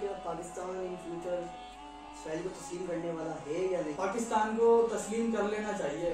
क्या Pakistan in future Israel को तस्लीम करने वाला है या नहीं? पाकिस्तान को तस्लीम कर लेना चाहिए।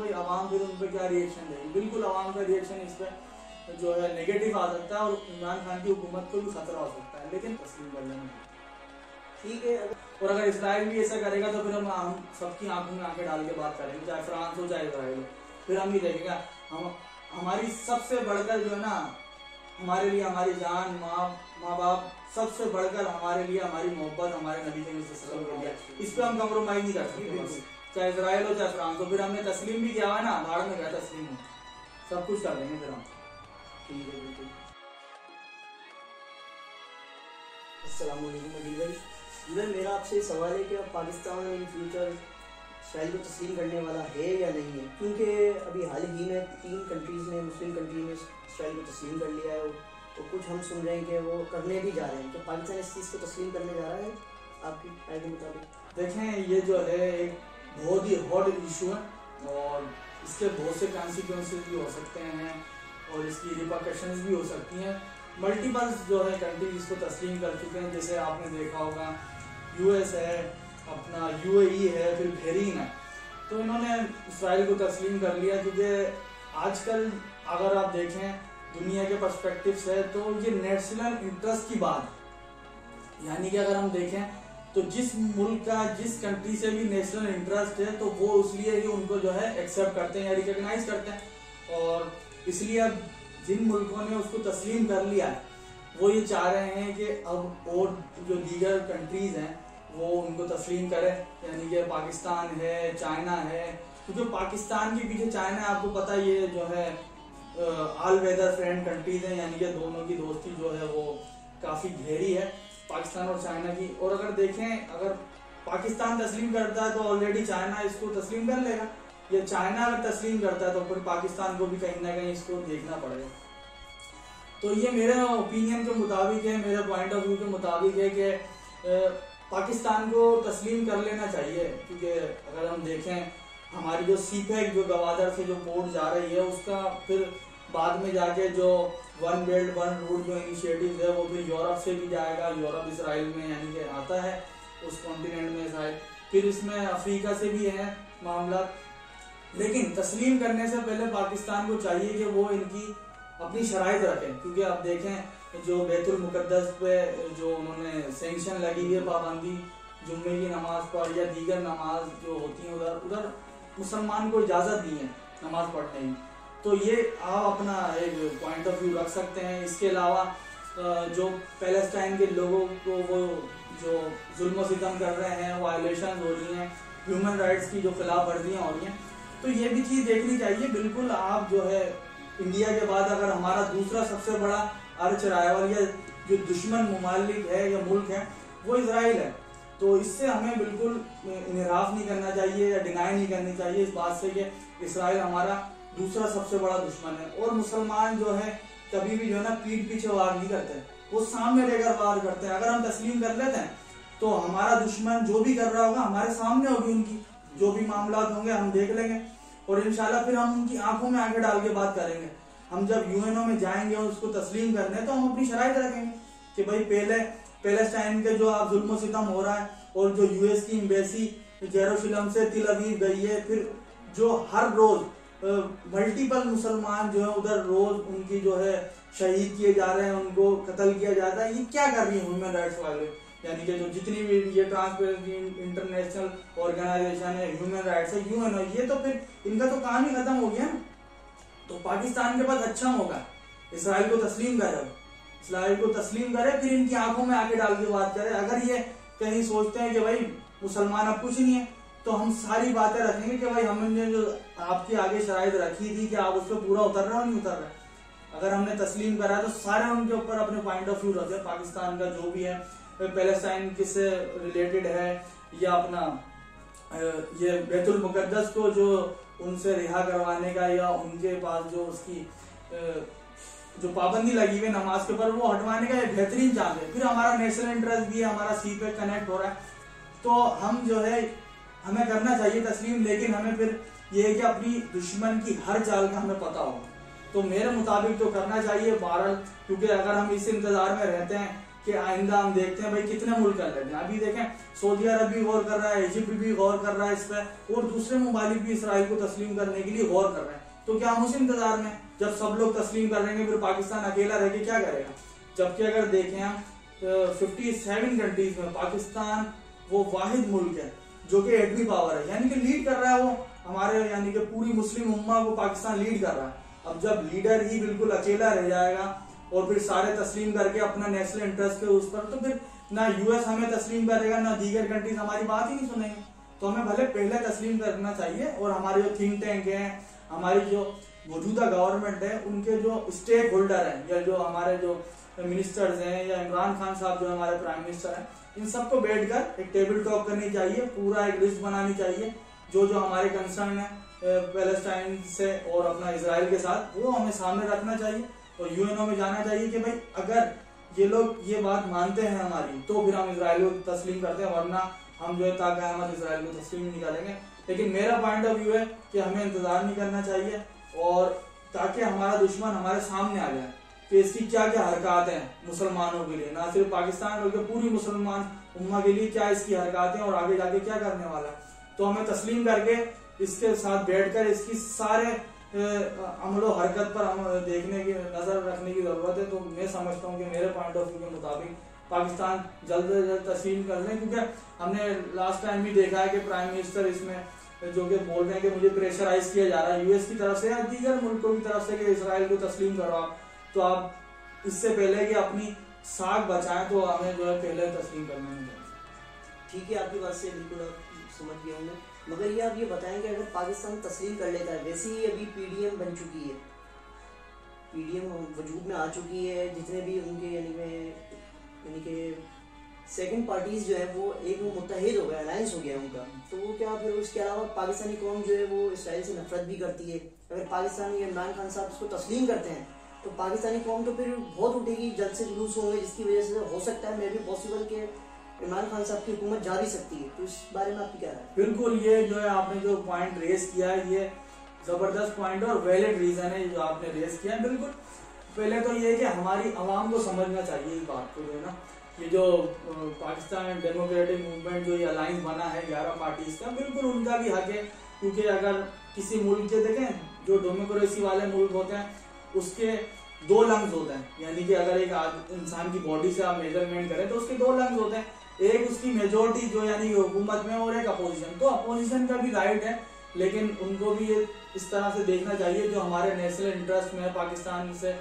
भाई आवाम फिर उन पर क्या रिएक्शन है? बिल्कुल आवाम का रिएक्शन इस पर जो है नेगेटिव आ सकता है और इमरान खान की हुकूमत को भी खतरा हो सकता है, लेकिन तस्लीम कर लेना ठीक है। और अगर इसराइल भी ऐसा करेगा तो फिर हम सबकी आंखों में आंखें डाल के बात करेंगे, चाहे फ्रांस हो चाहे इसराइल हो, फिर हम ही रहेगा। हमारी सबसे बढ़कर जो है ना, हमारे लिए हमारी जान, माँ बाप सबसे बढ़कर हमारे लिए हमारी मोहब्बत, हमारे नबी के, इस पर हम कम्प्रोमाइज नहीं कर सकते, चाहे इसराइल हो चाहे फ्रांस हो। फिर हमने तस्लीम भी किया है ना, भारत में क्या तस्लीम हो, सब कुछ कर देंगे फिर हम, ठीक है बिल्कुल। अस्सलाम वालेकुम, मेरा आपसे सवाल है कि आप पाकिस्तान इन फ्यूचर इसराइल को तस्लीम करने वाला है या नहीं है? क्योंकि अभी हाल ही में 3 कंट्रीज़ ने, मुस्लिम कंट्री ने इसराइल को तस्लीम कर लिया है और कुछ हम सुन रहे हैं कि वो करने भी जा रहे हैं। तो पाकिस्तान इस चीज़ को तस्लीम करने जा रहा है आपकी राय के मुताबिक? देखें, ये जो है एक बहुत ही हॉट इशू है और इसके बहुत से कॉन्सिक्वेंसेस भी हो सकते हैं और इसकी रिपरकशंस भी हो सकती हैं। मल्टीपल्स जो है कंट्री इसको तस्लीम कर चुके हैं, जैसे आपने देखा होगा US है, अपना UAE है, फिर बहरीन है। तो इन्होंने इसराइल को तस्लीम कर लिया क्योंकि आजकल अगर आप देखें दुनिया के पर्सपेक्टिव से तो ये नेशनल इंटरेस्ट की बात है, यानी कि अगर हम देखें तो जिस मुल्क का, जिस कंट्री से भी नेशनल इंटरेस्ट है तो वो इसलिए ही उनको जो है एक्सेप्ट करते हैं या रिकगनाइज करते हैं। और इसलिए अब जिन मुल्कों ने उसको तस्लीम कर लिया वो ये चाह रहे हैं कि अब और जो दीगर कंट्रीज़ हैं वो उनको तस्लीम करे, यानी कि पाकिस्तान है, चाइना है, क्योंकि पाकिस्तान के पीछे चाइना आपको पता है ये जो है ऑल वेदर फ्रेंड कंट्रीज हैं, यानी कि दोनों की दोस्ती जो है वो काफ़ी गहरी है पाकिस्तान और चाइना की। और अगर देखें, अगर पाकिस्तान तस्लीम करता है तो ऑलरेडी चाइना इसको तस्लीम कर लेगा, या चाइना अगर तस्लीम करता है तो फिर पाकिस्तान को भी कहीं ना कहीं इसको देखना पड़ेगा। तो ये मेरे ओपिनियन के मुताबिक है, मेरे पॉइंट ऑफ व्यू के मुताबिक है कि पाकिस्तान को तस्लीम कर लेना चाहिए, क्योंकि अगर हम देखें हमारी जो सीपैक जो गवादर से जो पोर्ट जा रही है उसका फिर बाद में जाके जो वन बेल्ट वन रूट जो इनिशिएटिव है वो फिर यूरोप से भी जाएगा, यूरोप इसराइल में यानी कि आता है उस कॉन्टिनेंट में इसराइल, फिर इसमें अफ्रीका से भी है मामला। लेकिन तस्लीम करने से पहले पाकिस्तान को चाहिए कि वो इनकी अपनी शराइत रखें, क्योंकि आप देखें जो बैतुल मुक़द्दस पे जो उन्होंने सेंक्शन लगी हुई है पाबंदी, जुम्मे की नमाज पर या दीगर नमाज जो होती है उधर उधर मुसलमान को इजाज़त दी है नमाज पढ़ने की, तो ये आप अपना एक पॉइंट ऑफ व्यू रख सकते हैं। इसके अलावा जो पैलेस्टाइन के लोगों को वो जो जुल्म सितम कर रहे हैं, वायलेशन हो रही हैं, ह्यूमन राइट्स की जो खिलाफ वर्जियाँ हो रही हैं, तो ये भी चीज़ देखनी चाहिए। बिल्कुल आप जो है इंडिया के बाद अगर हमारा दूसरा सबसे बड़ा अर्च राइवल या जो दुश्मन मुमालिक है या मुल्क है वो इसराइल है, तो इससे हमें बिल्कुल इनहराफ नहीं करना चाहिए या डिनाई नहीं करनी चाहिए इस बात से कि इसराइल हमारा दूसरा सबसे बड़ा दुश्मन है। और मुसलमान जो है कभी भी जो है ना पीठ पीछे वार नहीं करते, वो सामने लेकर वार करते हैं। अगर हम तस्लीम कर लेते हैं तो हमारा दुश्मन जो भी कर रहा होगा हमारे सामने होगी, उनकी जो भी मामला होंगे हम देख लेंगे और इंशाल्लाह फिर हम उनकी आंखों में आंखें डाल के बात करेंगे। हम जब UNO में जाएंगे और उसको तस्लीम करने तो हम अपनी शराइत रखेंगे कि भाई पहले पैलेस्टाइन के जो आप जुल्म सितम हो रहा है, और जो US की एम्बेसी जेरूशलम से तिल अवीव गई है, फिर जो हर रोज मल्टीपल मुसलमान जो है उधर रोज उनकी जो है शहीद किए जा रहे हैं, उनको कत्ल किया जा रहा है, ये क्या कर रही है ह्यूमन राइट्स वाले, यानी कि जो जितनी भी ये ट्रांसपेरेंसी इंटरनेशनल ऑर्गेनाइजेशन है, ह्यूमन राइट्स है, UNO, ये तो फिर इनका तो काम ही खत्म हो गया ना। तो पाकिस्तान के पास अच्छा मौका, इसराइल को तस्लीम करे, इसराइल को तस्लीम करे, फिर इनकी आंखों में आगे डाल के बात करे। अगर ये कहीं सोचते हैं कि भाई मुसलमान अब कुछ नहीं है, तो हम सारी बातें रखेंगे कि भाई हमने जो आपके आगे शराइत रखी थी कि आप उस पर पूरा उतर रहे हो, नहीं उतर रहे। अगर हमने तस्लीम करा तो सारे उनके ऊपर अपने पॉइंट ऑफ व्यू रखे, पाकिस्तान का जो भी है पैलेस्टाइन किससे रिलेटेड है, या अपना ये बैतुल मुक़द्दस को जो उनसे रिहा करवाने का, या उनके पास जो उसकी जो पाबंदी लगी हुई नमाज के ऊपर वो हटवाने का एक बेहतरीन चांस है। फिर हमारा नेशनल इंटरेस्ट भी है, हमारा सी पे कनेक्ट हो रहा है, तो हम जो है हमें करना चाहिए तस्लीम, लेकिन हमें फिर ये है कि अपनी दुश्मन की हर चाल का हमें पता होगा, तो मेरे मुताबिक तो करना चाहिए बहरहाल, क्योंकि अगर हम इस इंतज़ार में रहते हैं कि आइंदा हम देखते हैं भाई कितने मुल्क अलग हैं। अभी देखें सऊदी अरब भी गौर कर रहा है, इजिप्ट भी गौर कर रहा है इस पर, और दूसरे ममालिक भी इसराइल को तस्लीम करने के लिए गौर कर रहे हैं। तो क्या हम उस इंतजार में जब सब लोग तस्लीम कर लेंगे फिर पाकिस्तान अकेला रह के क्या करेगा? जबकि अगर देखें हम 57 कंट्रीज में पाकिस्तान वो वाहिद मुल्क है जो कि एडमी पावर है, यानी कि लीड कर रहा है वो हमारे, यानी कि पूरी मुस्लिम उम्मा को पाकिस्तान लीड कर रहा है। अब जब लीडर ही बिल्कुल अकेला रह जाएगा और फिर सारे तस्लीम करके अपना नेशनल इंटरेस्ट के उस पर, तो फिर ना यूएस हमें तस्लीम करेगा ना दीगर कंट्रीज हमारी बात ही नहीं सुनेंगे। तो हमें भले पहले तस्लीम करना चाहिए, और हमारे जो थिंक टैंक हैं, हमारी जो मौजूदा गवर्नमेंट है, उनके जो स्टेक होल्डर हैं या जो हमारे जो मिनिस्टर्स हैं या इमरान खान साहब जो हमारे प्राइम मिनिस्टर हैं, इन सबको बैठकर एक टेबल टॉक करनी चाहिए, पूरा एक लिस्ट बनानी चाहिए जो हमारे कंसर्न है पैलेस्टाइन से और अपना इसराइल के साथ, वो हमें सामने रखना चाहिए और यूएनओ में जाना चाहिए कि भाई अगर ये लोग ये बात मानते हैं हमारी तो फिर हम इसराइल को तस्लीम करते हैं, वरना हम जो है ताकत इसराइल को तस्लीम नहीं करेंगे। लेकिन मेरा पॉइंट ऑफ व्यू है कि हमें इंतजार नहीं करना चाहिए, और ताकि हमारा दुश्मन हमारे सामने आ जाए कि इसकी क्या क्या हरकतें हैं मुसलमानों के लिए, ना सिर्फ पाकिस्तान बल्कि पूरी मुसलमान उम्मा के लिए क्या इसकी हरकतें और आगे जाके क्या करने वाला है। तो हमें तस्लीम करके इसके साथ बैठकर इसकी सारे अमलो हरकत पर हम देखने की नजर रखने की जरूरत है। तो मैं समझता हूँ कि मेरे पॉइंट ऑफ व्यू के मुताबिक पाकिस्तान जल्द से जल्द तस्लीम कर लें, क्योंकि हमने लास्ट टाइम भी देखा है कि प्राइम मिनिस्टर इसमें जो कि बोल रहे हैं कि मुझे प्रेशराइज किया जा रहा है यूएस की तरफ से या दीगर मुल्कों की तरफ से कि इसराइल को तस्लीम करवाओ। तो आप इससे पहले कि अपनी साख बचाएं तो हमें जो है पहले तस्लीम करना है। ठीक है, आपकी बात से बिल्कुल समझ गया हूँ मैं, मगर ये आप ये बताएंगे अगर पाकिस्तान तस्लीम कर लेता है, वैसे ही अभी पीडीएम बन चुकी है, पीडीएम वजूद में आ चुकी है, जितने भी उनके यानी कि सेकंड पार्टीज जो है वो एक वो मुतहद हो गया, अलायंस हो गया उनका, तो वो क्या फिर उसके अलावा पाकिस्तानी कौम जो है वो इसराइल से नफरत भी करती है। अगर पाकिस्तान या इमरान खान साहब उसको तस्लीम करते हैं तो पाकिस्तानी कौम तो फिर बहुत उठेगी, जल्द से जुलूस होंगे, जिसकी वजह से हो सकता है मे भी पॉसिबल कि इमरान खान साहब की हुकूमत जा भी सकती है। तो इस बारे में आपकी क्या राय है? बिल्कुल, ये जो है आपने जो पॉइंट रेस किया है ये ज़बरदस्त पॉइंट और वैलिड रीज़न है जो आपने रेस किया है। बिल्कुल, पहले तो ये है कि हमारी आवाम को समझना चाहिए इस बात को, जो है ना ये जो पाकिस्तान डेमोक्रेटिक मूवमेंट जो ये अलाइंस बना है 11 पार्टीज का, बिल्कुल उनका भी हक है, क्योंकि अगर किसी मुल्क के देखें जो डेमोक्रेसी वाले मुल्क होते हैं उसके 2 लंग्स होते हैं, यानी कि अगर एक इंसान की बॉडी से आप मेजरमेंट करें तो उसके 2 लंग्स होते हैं, एक उसकी मेजोरिटी जो यानी हुकूमत में और एक अपोजिशन। तो अपोजिशन का भी राइट है, लेकिन उनको भी ये इस तरह से देखना चाहिए जो हमारे नेशनल इंटरेस्ट में पाकिस्तान से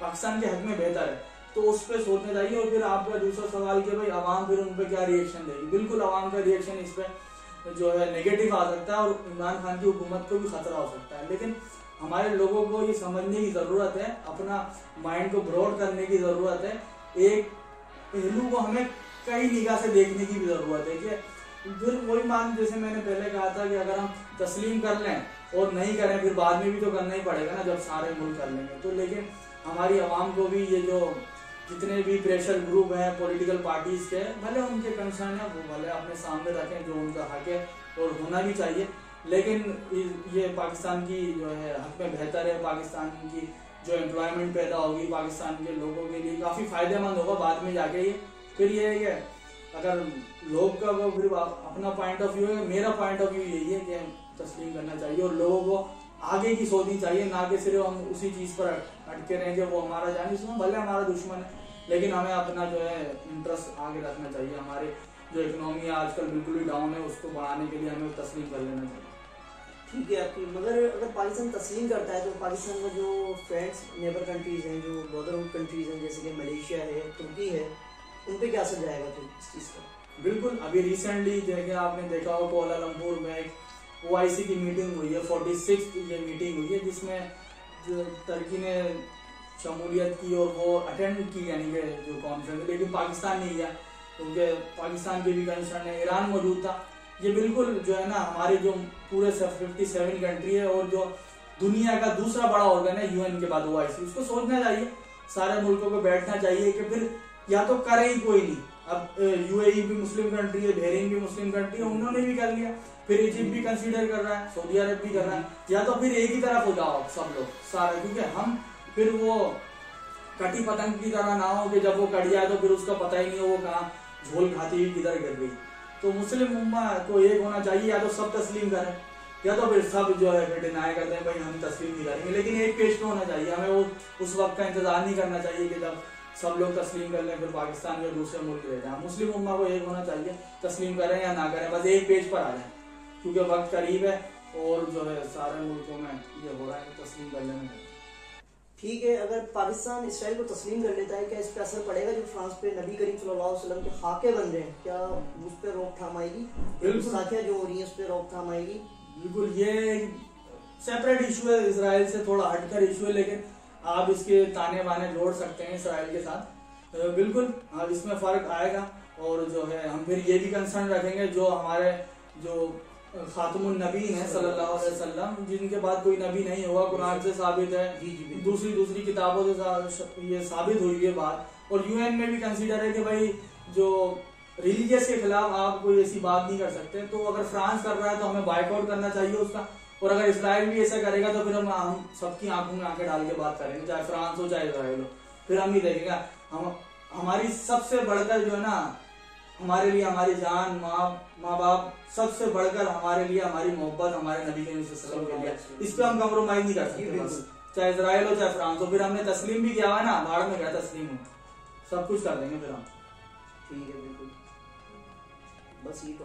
पाकिस्तान के हक में बेहतर है, तो उस पर सोचना चाहिए। और फिर आपका दूसरा सवाल कि भाई आवाम फिर उन पर क्या रिएक्शन देगी, बिल्कुल आवाम का रिएक्शन इस पर जो है नेगेटिव आ सकता है और इमरान खान की हुकूमत को भी खतरा हो सकता है। लेकिन हमारे लोगों को ये समझने की ज़रूरत है, अपना माइंड को ब्रॉड करने की ज़रूरत है, एक पहलू को हमें कई निगाह से देखने की भी ज़रूरत है कि फिर वही मान जैसे मैंने पहले कहा था कि अगर हम तस्लीम कर लें और नहीं करें फिर बाद में भी तो करना ही पड़ेगा ना, जब सारे मुल्क कर लेंगे तो। लेकिन हमारी आवाम को भी ये जो जितने भी प्रेशर ग्रुप हैं पॉलिटिकल पार्टीज़ के, भले उनके कंसर्न हैं वो भले अपने सामने रखें जो उनका हक है और होना भी चाहिए, लेकिन ये पाकिस्तान की जो है हक में बेहतर है, पाकिस्तान की जो एम्प्लॉयमेंट पैदा होगी पाकिस्तान के लोगों के लिए काफ़ी फ़ायदेमंद होगा बाद में जाके। ये फिर ये है कि अगर लोग का वो फिर अपना पॉइंट ऑफ व्यू है, मेरा पॉइंट ऑफ व्यू यही है कि तस्लीम करना चाहिए और लोगों को आगे की सोचनी चाहिए, ना कि सिर्फ हम उसी चीज़ पर अटके रहें कि वो हमारा जाने, उसमें भले हमारा दुश्मन है लेकिन हमें अपना जो है इंटरेस्ट आगे रखना चाहिए। हमारे जो इकोनॉमी आजकल बिल्कुल ही डाउन है, उसको बढ़ाने के लिए हमें तस्लीम कर लेना चाहिए। ठीक है आपकी, मगर अगर पाकिस्तान तस्लीम करता है तो पाकिस्तान का जो फ्रेंड्स नेबर कंट्रीज़ हैं, जो बॉर्डरहुड कंट्रीज़ हैं, जैसे कि मलेशिया है, तुर्की है, उन पे क्या असर जाएगा फिर इस चीज़ का? बिल्कुल, अभी रिसेंटली जैसे आपने देखा हो कोलालमपुर में एक ओआईसी की मीटिंग हुई है, 46 ये मीटिंग हुई है जिसमें तुर्की ने शमूलियत की और वो अटेंड की, यानी कि जो कॉन्फ्रेंस, लेकिन पाकिस्तान नहीं गया क्योंकि पाकिस्तान के भी कंसर्न है, ईरान मौजूद था। ये बिल्कुल जो है ना हमारे जो पूरे 57 कंट्री है और जो दुनिया का दूसरा बड़ा ऑर्गन है यूएन के बाद ओआईसी, उसको सोचना चाहिए, सारे मुल्कों को बैठना चाहिए कि फिर या तो करे ही कोई नहीं। अब यूएई भी मुस्लिम कंट्री है, बहरीन भी मुस्लिम कंट्री है, उन्होंने भी कर लिया, फिर इजिप्ट भी कंसिडर कर रहा है, सऊदी अरब भी कर रहा है, या तो फिर एक ही तरफ हो जाओ सब लोग सारे, क्योंकि हम फिर वो कटी पतंग की तरह ना हो कि जब वो कट जाए तो फिर उसका पता ही नहीं हो वो कहाँ झोल खाती हुई किधर गिर गई। तो मुस्लिम उम्मा को एक होना चाहिए, या तो सब तस्लीम करें या तो फिर सब जो है डिनाई करते हैं भाई हम तस्लीम नहीं करेंगे, लेकिन एक पेश में होना चाहिए। हमें वो उस वक्त का इंतजार नहीं करना चाहिए कि जब सब लोग तस्लीम कर लें फिर पाकिस्तान में दूसरे मुल्क रह जाए। मुस्लिम उम्मा को एक होना चाहिए, तस्लीम करें या ना करें बस एक पेज पर आ जाए, क्योंकि वक्त करीब है और जो है सारे मुल्कों में ये हो रहा है कि तस्लीम कर लेना चाहिए। ठीक है, अगर पाकिस्तान इसराइल को तस्लीम कर लेता है क्या इस पर असर पड़ेगा जो फ्रांस पे नबी करीम सल्लल्लाहु अलैहि वसल्लम के खाके बन रहे हैं, क्या उस पर रोकथाम आएगी? बिल्कुल, साखियाँ जो हो रही है उस पर रोकथाम आएगी। बिल्कुल, ये सेपरेट इशू है, इसराइल से थोड़ा हटकर इशू है, लेकिन आप इसके ताने बाने जोड़ सकते हैं इसराइल के साथ। बिल्कुल इसमें फ़र्क आएगा और जो है हम फिर ये भी कंसर्न रखेंगे जो हमारे जो खातमुन नबी हैं सल्लल्लाहु अलैहि वसल्लम, जिनके बाद कोई नबी नहीं हुआ, कुरान से साबित है, दूसरी किताबों से ये साबित हुई है बात। और यूएन में भी कंसीडर है कि भाई जो रिलीजियस के खिलाफ आप कोई ऐसी बात नहीं कर सकते। तो अगर फ्रांस कर रहा है तो हमें बाइकआउट करना चाहिए उसका, और अगर इसराइल भी ऐसा करेगा तो फिर हम सबकी आंखों में आंखें डाल के बात करेंगे, चाहे फ्रांस हो चाहे इसराइल हो। फिर हम नहीं देखेगा, हम हमारी सबसे बढ़कर जो है ना हमारे लिए हमारी जान, माँ बाप सबसे बढ़कर हमारे लिए हमारी मोहब्बत हमारे नबी के लिए, इस पे हम कॉम्प्रोमाइज नहीं कर सकते, चाहे इसराइल हो चाहे फ्रांस हो। फिर हमने तस्लीम भी किया है ना, भाड़ में क्या तस्लीम हो, सब कुछ कर देंगे फिर हम। ठीक है, बिल्कुल, बस ये।